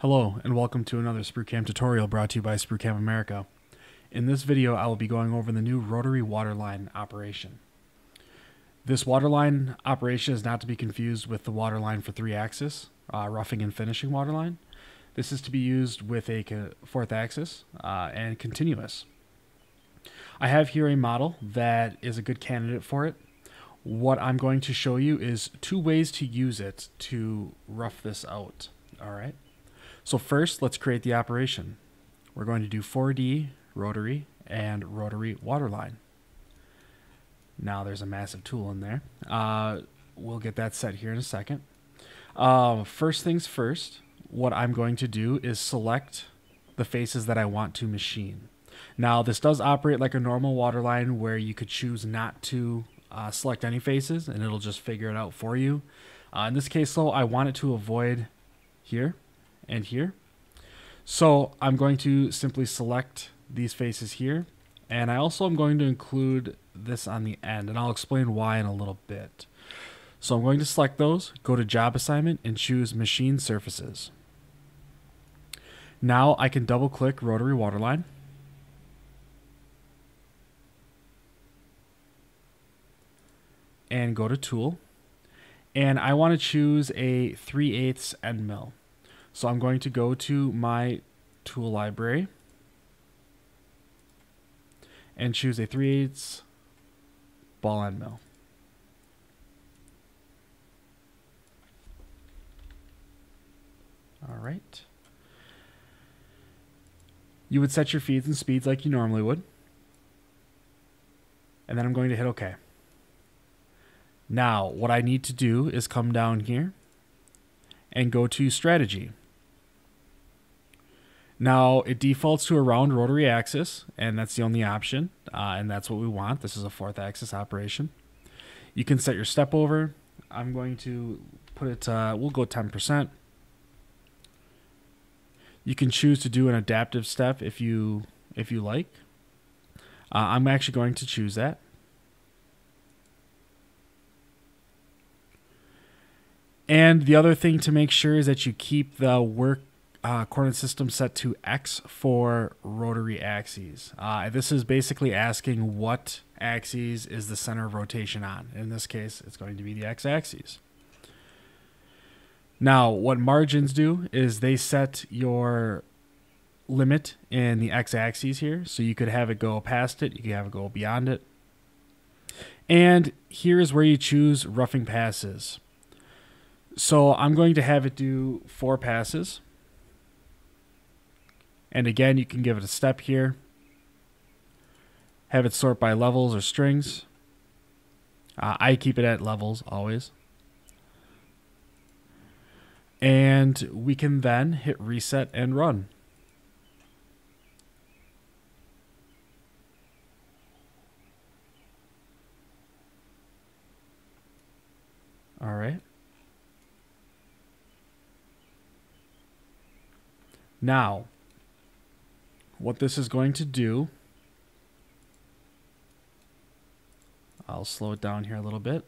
Hello and welcome to another SprutCAM tutorial brought to you by SprutCAM America. In this video I will be going over the new rotary waterline operation. This waterline operation is not to be confused with the waterline for 3-axis roughing and finishing waterline. This is to be used with a 4th axis and continuous. I have here a model that is a good candidate for it. What I'm going to show you is two ways to use it to rough this out. Alright. So first, let's create the operation. We're going to do 4D Rotary and Rotary Waterline. Now there's a massive tool in there. We'll get that set here in a second. First things first, what I'm going to do is select the faces that I want to machine. Now this does operate like a normal waterline where you could choose not to select any faces and it'll just figure it out for you. In this case though, I want it to avoid here and here. So I'm going to simply select these faces here, and I also am going to include this on the end, and I'll explain why in a little bit. So I'm going to select those, go to job assignment, and choose machine surfaces. Now I can double click rotary waterline. And go to tool. And I want to choose a 3/8 end mill. So I'm going to go to my tool library and choose a 3/8 ball end mill. All right. You would set your feeds and speeds like you normally would. And then I'm going to hit OK. Now, what I need to do is come down here and go to strategy. Now it defaults to a round rotary axis, and that's the only option, and that's what we want. This is a 4th axis operation. You can set your step over. I'm going to put it, we'll go 10%. You can choose to do an adaptive step if you like. I'm actually going to choose that. And the other thing to make sure is that you keep the work coordinate system set to X for rotary axes. This is basically asking what axis is the center of rotation on. In this case, it's going to be the X axis. Now, what margins do is they set your limit in the X axis here. So you could have it go past it. You could have it go beyond it. And here is where you choose roughing passes. So I'm going to have it do 4 passes. And again, you can give it a step here. Have it sort by levels or strings. I keep it at levels always. And we can then hit reset and run. All right. Now, what this is going to do, I'll slow it down here a little bit.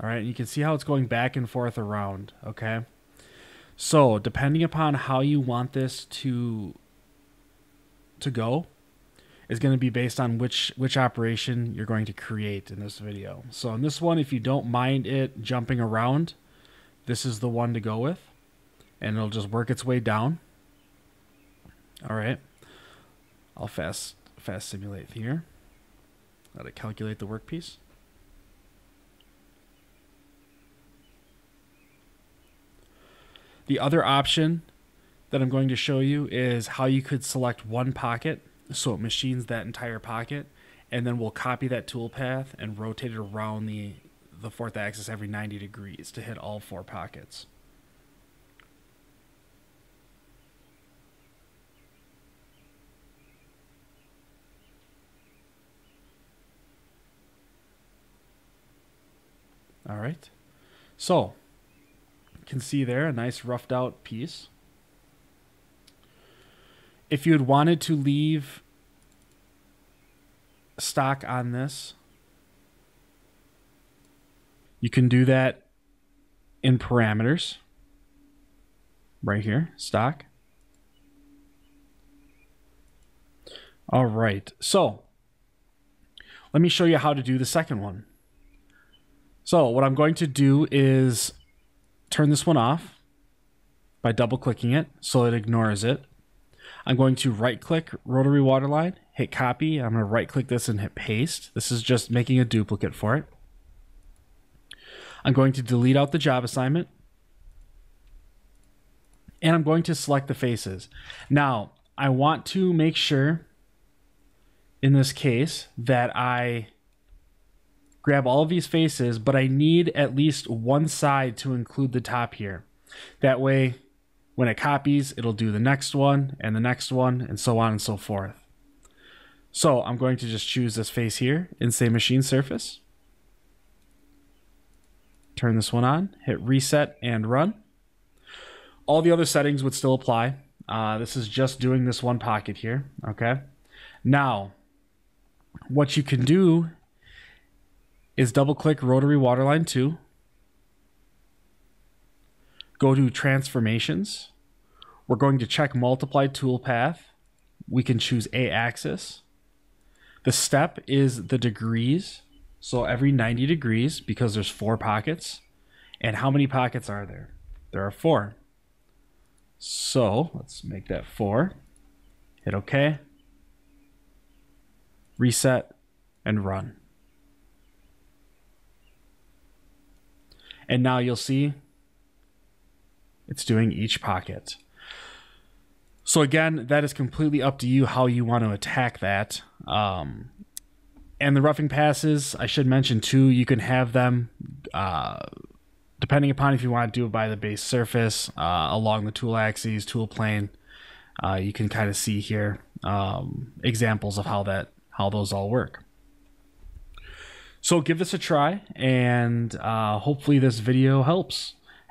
All right, and you can see how it's going back and forth around, okay? So, depending upon how you want this to go, is going to be based on which operation you're going to create in this video. So in this one, if you don't mind it jumping around, this is the one to go with, and it'll just work its way down. All right, I'll fast simulate here. Let it calculate the workpiece. The other option that I'm going to show you is how you could select one pocket. So it machines that entire pocket, and then we'll copy that tool path and rotate it around the 4th axis every 90 degrees to hit all 4 pockets. All right. So you can see there a nice roughed out piece. If you had wanted to leave stock on this. You can do that in parameters right here, stock. All right, so let me show you how to do the second one. So what I'm going to do is turn this one off by double clicking it so it ignores it. I'm going to right click Rotary Waterline, hit copy. I'm going to right click this and hit paste. This is just making a duplicate for it. I'm going to delete out the job assignment. And I'm going to select the faces. Now, I want to make sure in this case that I grab all of these faces, but I need at least one side to include the top here. That way, when it copies, it'll do the next one, and so on and so forth. So I'm going to just choose this face here and say machine surface. Turn this one on, hit reset and run. All the other settings would still apply. This is just doing this one pocket here, okay? Now, what you can do is double click Rotary Waterline 2. Go to transformations. We're going to check multiply toolpath. We can choose A axis. The step is the degrees. So every 90 degrees, because there's 4 pockets. And how many pockets are there? There are 4. So let's make that 4. Hit OK. Reset and run. And now you'll see it's doing each pocket. So again, that is completely up to you how you want to attack that. And the roughing passes, I should mention too, you can have them depending upon if you want to do it by the base surface, along the tool axes, tool plane. You can kind of see here examples of how those all work. So give this a try, and hopefully this video helps.